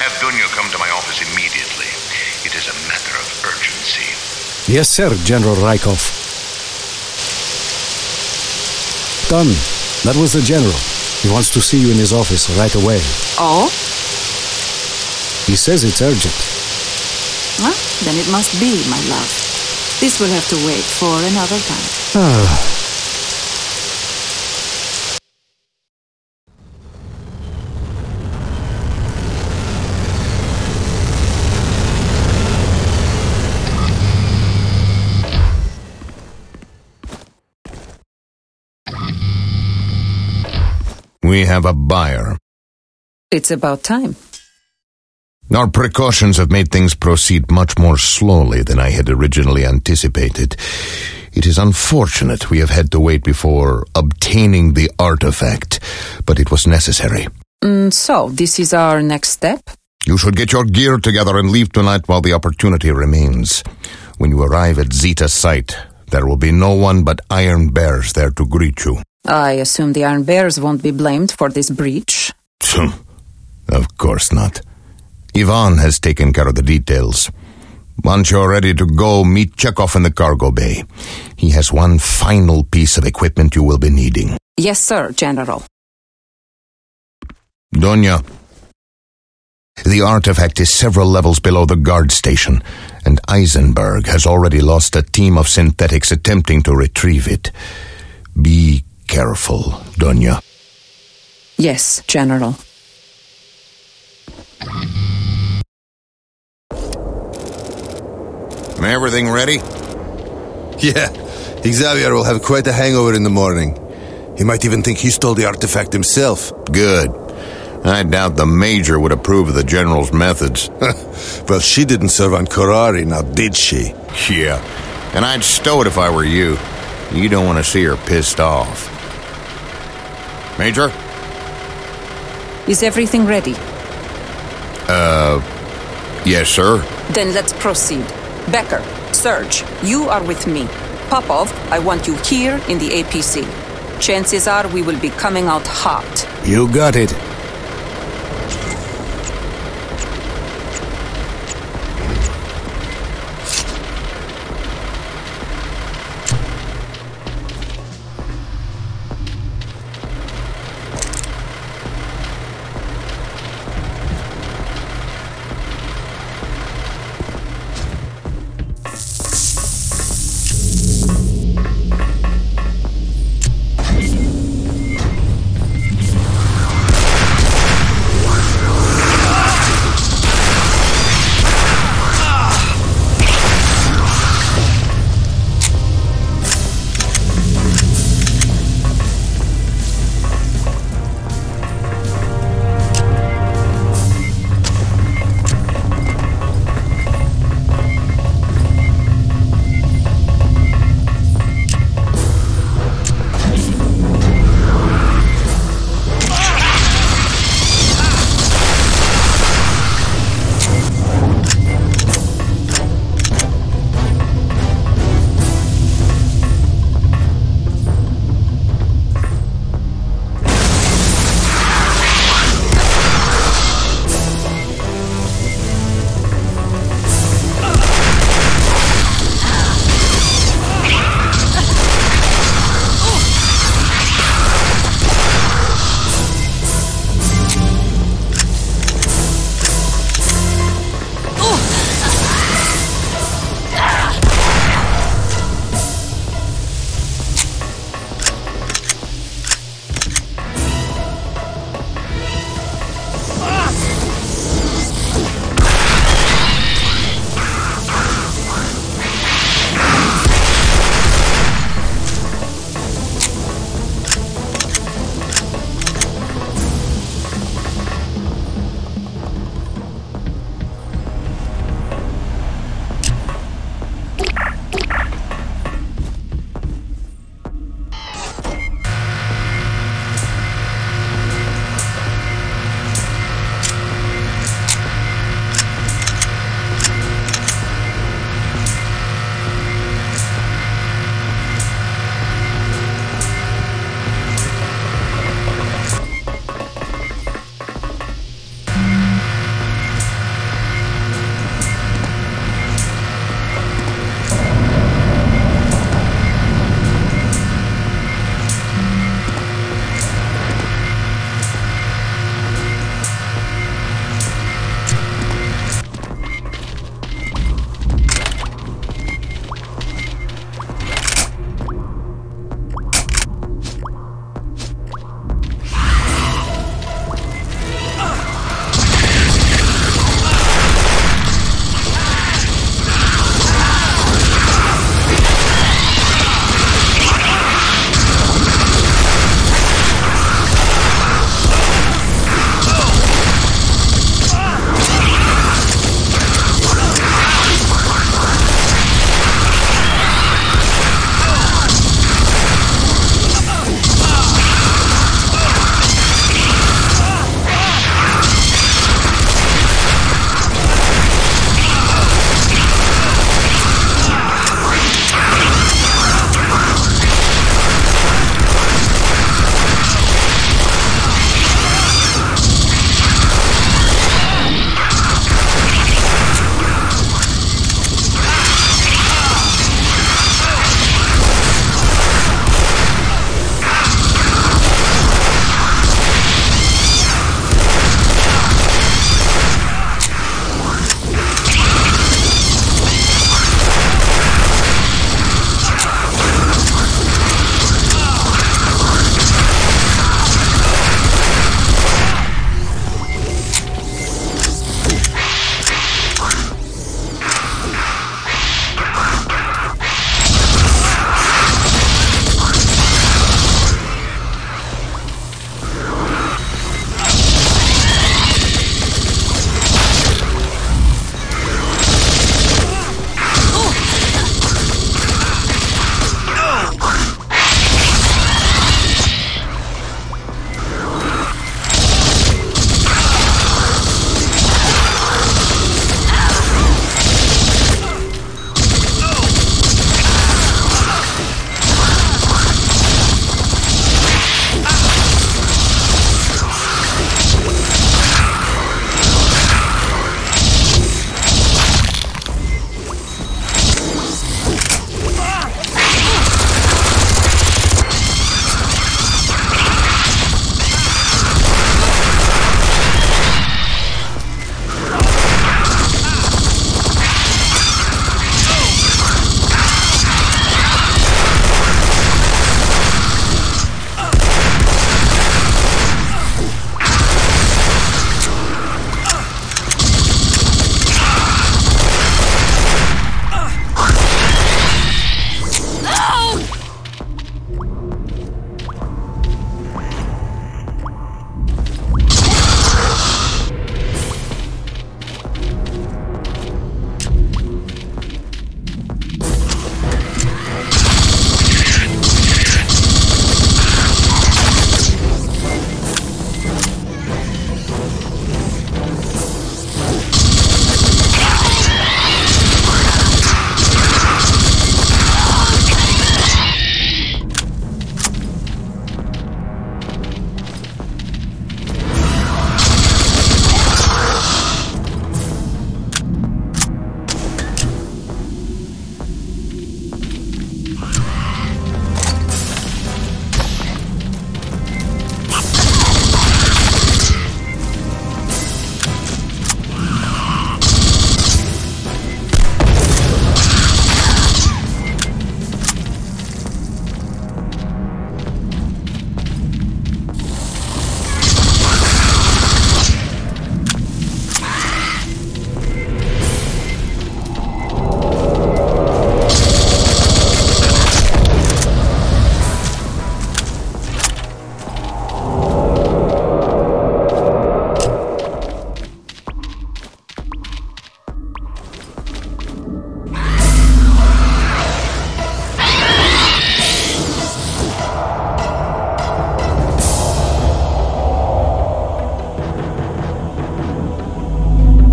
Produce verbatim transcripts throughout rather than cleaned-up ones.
Have Dunya come to my office immediately. It is a matter of urgency. Yes, sir, General Rykov. Done. That was the general. He wants to see you in his office right away. Oh? He says it's urgent. Well, then it must be, my love. This will have to wait for another time. Ah. We have a buyer. It's about time. Our precautions have made things proceed much more slowly than I had originally anticipated. It is unfortunate we have had to wait before obtaining the artifact, but it was necessary. Mm, so, this is our next step? You should get your gear together and leave tonight while the opportunity remains. When you arrive at Zeta site, there will be no one but Iron Bears there to greet you. I assume the Iron Bears won't be blamed for this breach. Of course not. Ivan has taken care of the details. Once you're ready to go, meet Chekov in the cargo bay. He has one final piece of equipment you will be needing. Yes, sir, General. Dunya, the artifact is several levels below the guard station, and Eisenberg has already lost a team of synthetics attempting to retrieve it. Be careful, Dunya. Yes, General. Everything ready? Yeah. Xavier will have quite a hangover in the morning. He might even think he stole the artifact himself. Good. I doubt the Major would approve of the General's methods. Well, she didn't serve on Karari, now did she? Yeah. And I'd stow it if I were you. You don't want to see her pissed off. Major? Is everything ready? Uh, yes, sir. Then let's proceed. Becker, Serge, you are with me. Popov, I want you here in the A P C. Chances are we will be coming out hot. You got it.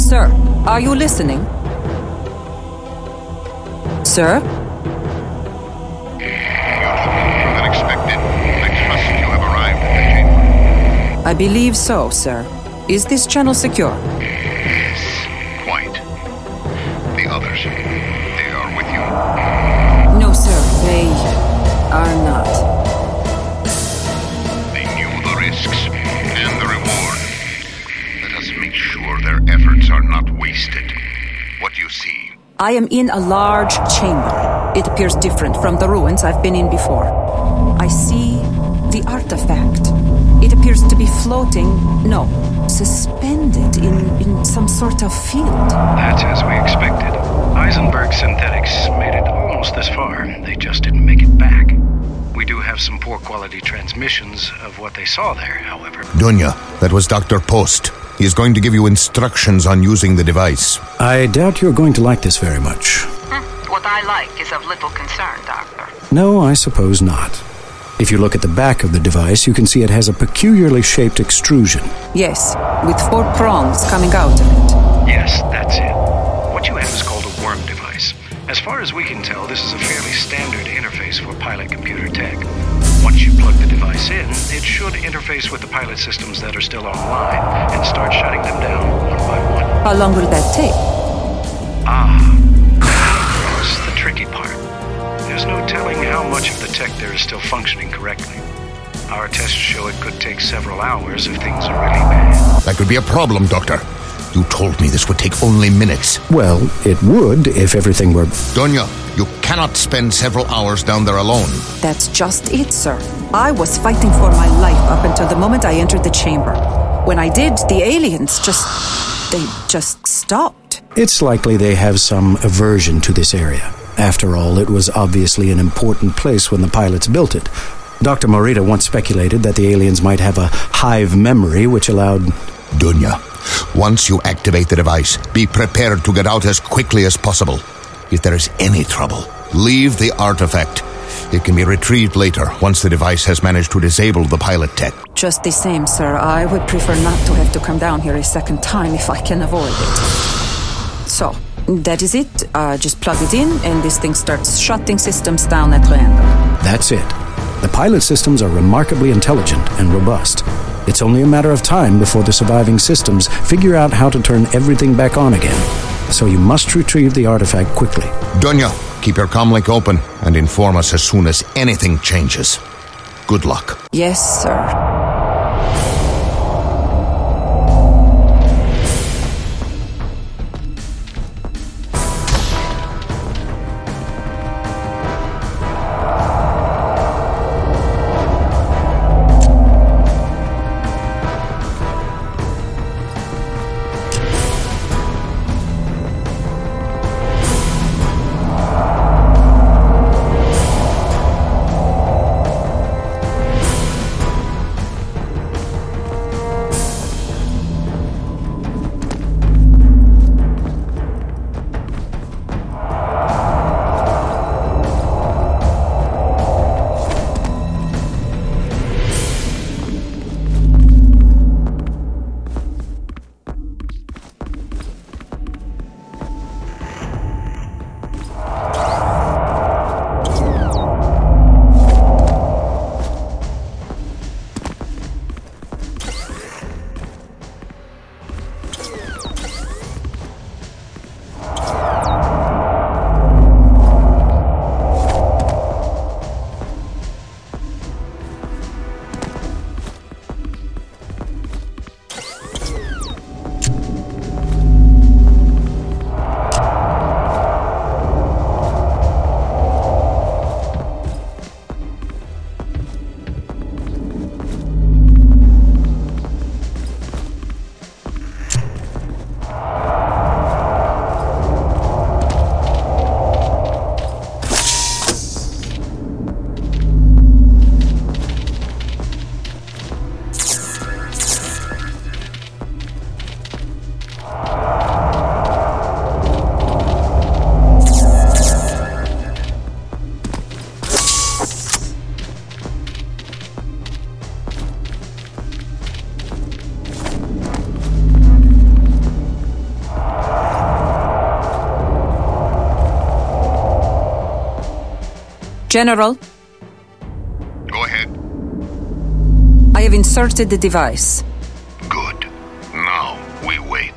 Sir, are you listening? Sir? Sooner than expected. I trust you have arrived at the chamber. I believe so, sir. Is this channel secure? Yes, quite. The others, they are with you? No, sir. They are not. They knew the risks and the reward. Let us make sure their efforts are not wasted. What do you see? I am in a large chamber. It appears different from the ruins I've been in before. I see the artifact. It appears to be floating, no, suspended in, in some sort of field. That's as we expected. Eisenberg Synthetics made it almost this far. They just didn't make it back. We do have some poor quality transmissions of what they saw there, however. Dunya, that was Doctor Post. He is going to give you instructions on using the device. I doubt you're going to like this very much. Hmm. What I like is of little concern, Doctor. No, I suppose not. If you look at the back of the device, you can see it has a peculiarly shaped extrusion. Yes, with four prongs coming out of it. Yes, that's it. What you have is called a worm device. As far as we can tell, this is a fairly standard interface for pilot computer tech. Once you plug the device in, it should interface with the pilot systems that are still online and start shutting them down one by one. How long will that take? Ah, that's the tricky part. There's no telling how much of the tech there is still functioning correctly. Our tests show it could take several hours if things are really bad. That could be a problem, Doctor. You told me this would take only minutes. Well, it would if everything were... Dunya, you cannot spend several hours down there alone. That's just it, sir. I was fighting for my life up until the moment I entered the chamber. When I did, the aliens just... they just stopped. It's likely they have some aversion to this area. After all, it was obviously an important place when the pilots built it. Doctor Morita once speculated that the aliens might have a hive memory which allowed... Dunya... Once you activate the device, be prepared to get out as quickly as possible. If there is any trouble, leave the artifact. It can be retrieved later, once the device has managed to disable the pilot tech. Just the same, sir. I would prefer not to have to come down here a second time if I can avoid it. So, that is it. Uh, just plug it in, and this thing starts shutting systems down at random. That's it. The pilot systems are remarkably intelligent and robust. It's only a matter of time before the surviving systems figure out how to turn everything back on again. So you must retrieve the artifact quickly. Dunya, keep your comlink open and inform us as soon as anything changes. Good luck. Yes, sir. General? Go ahead. I have inserted the device. Good. Now we wait.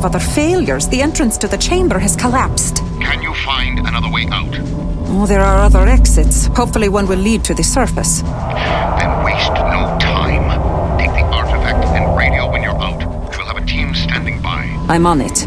Of other failures. The entrance to the chamber has collapsed. Can you find another way out? Oh, there are other exits. Hopefully one will lead to the surface. Then waste no time. Take the artifact and radio when you're out. We'll have a team standing by. I'm on it.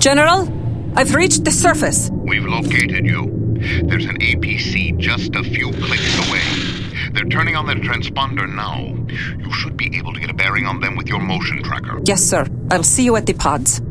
General, I've reached the surface. We've located you. There's an A P C just a few clicks away. They're turning on their transponder now. You should be able to get a bearing on them with your motion tracker. Yes, sir. I'll see you at the pods.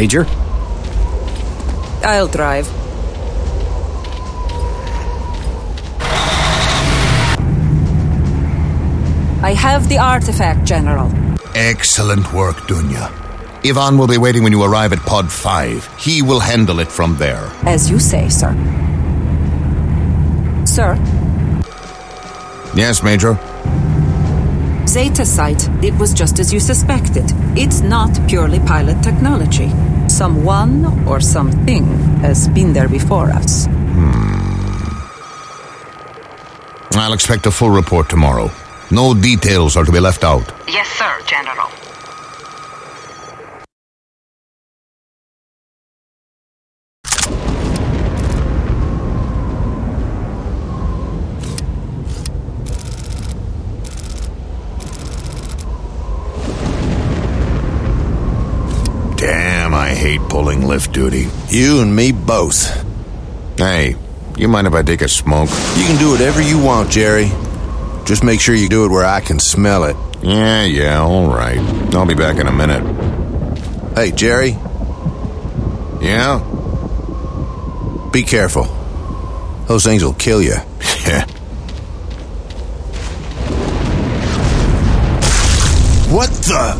Major? I'll drive. I have the artifact, General. Excellent work, Dunya. Ivan will be waiting when you arrive at Pod five. He will handle it from there. As you say, sir. Sir? Yes, Major? Zeta site. It was just as you suspected. It's not purely pilot technology. Someone or something has been there before us. Hmm. I'll expect a full report tomorrow. No details are to be left out. Yes, sir, General. Damn, I hate pulling lift duty. You and me both. Hey, you mind if I take a smoke? You can do whatever you want, Jerry. Just make sure you do it where I can smell it. Yeah, yeah, all right. I'll be back in a minute. Hey, Jerry? Yeah? Be careful. Those things will kill you. Yeah. What the...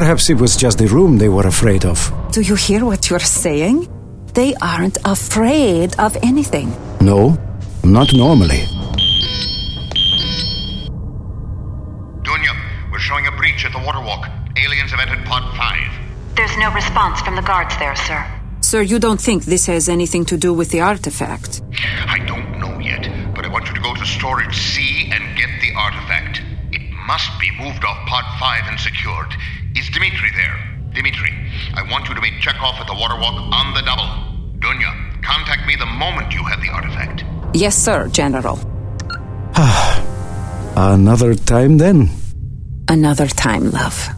Perhaps it was just the room they were afraid of. Do you hear what you're saying? They aren't afraid of anything. No, not normally. Dunya, we're showing a breach at the waterwalk. Aliens have entered Pod five. There's no response from the guards there, sir. Sir, you don't think this has anything to do with the artifact? I don't know yet, but I want you to go to storage C and get the artifact. It must be moved off Pod five and secured. Is Dimitri there? Dimitri, I want you to meet Chekov at the waterwalk on the double. Dunya, contact me the moment you have the artifact. Yes, sir, General. Another time, then. Another time, love.